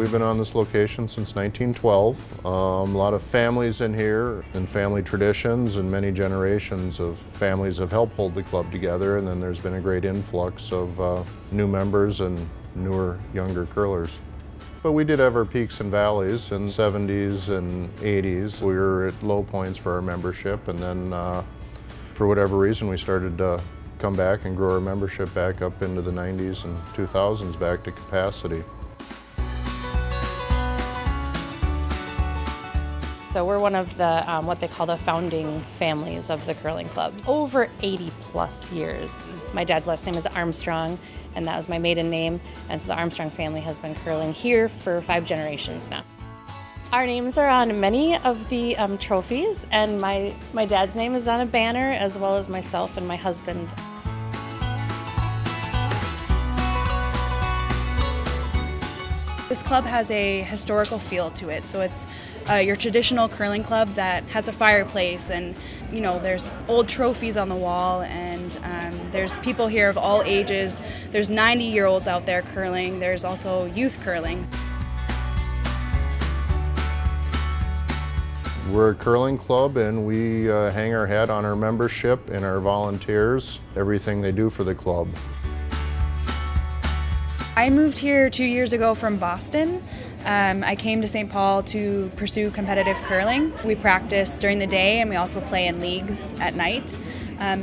We've been on this location since 1912. A lot of families in here and family traditions and many generations of families have helped hold the club together, and then there's been a great influx of new members and newer, younger curlers. But we did have our peaks and valleys in the 70s and 80s. We were at low points for our membership, and then for whatever reason we started to come back and grow our membership back up into the 90s and 2000s back to capacity. So we're one of the, what they call the founding families of the curling club. Over 80 plus years. My dad's last name is Armstrong, and that was my maiden name. And so the Armstrong family has been curling here for 5 generations now. Our names are on many of the trophies, and my dad's name is on a banner, as well as myself and my husband. This club has a historical feel to it, so it's your traditional curling club that has a fireplace, and you know, there's old trophies on the wall, and there's people here of all ages. There's 90-year-olds out there curling. There's also youth curling. We're a curling club, and we hang our hat on our membership and our volunteers, everything they do for the club. I moved here 2 years ago from Boston. I came to St. Paul to pursue competitive curling. We practice during the day, and we also play in leagues at night.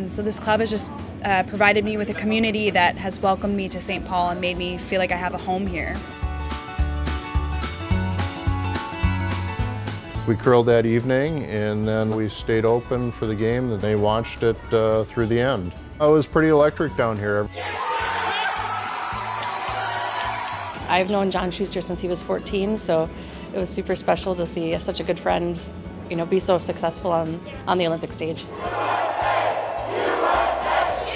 So this club has just provided me with a community that has welcomed me to St. Paul and made me feel like I have a home here. We curled that evening, and then we stayed open for the game, and they watched it through the end. It was pretty electric down here. I've known John Shuster since he was 14, so it was super special to see such a good friend, you know, be so successful on the Olympic stage. USA! USA!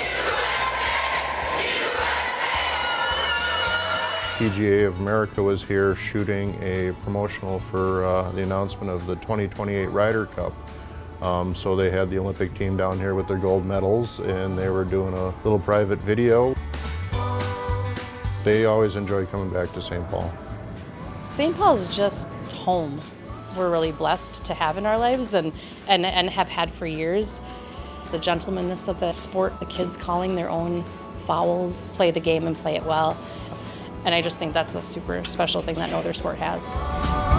USA! PGA of America was here shooting a promotional for the announcement of the 2028 Ryder Cup. So they had the Olympic team down here with their gold medals, and they were doing a little private video. They always enjoy coming back to St. Paul. St. Paul's just home. We're really blessed to have in our lives and have had for years. The gentlemanness of the sport, the kids calling their own fouls, play the game and play it well. And I just think that's a super special thing that no other sport has.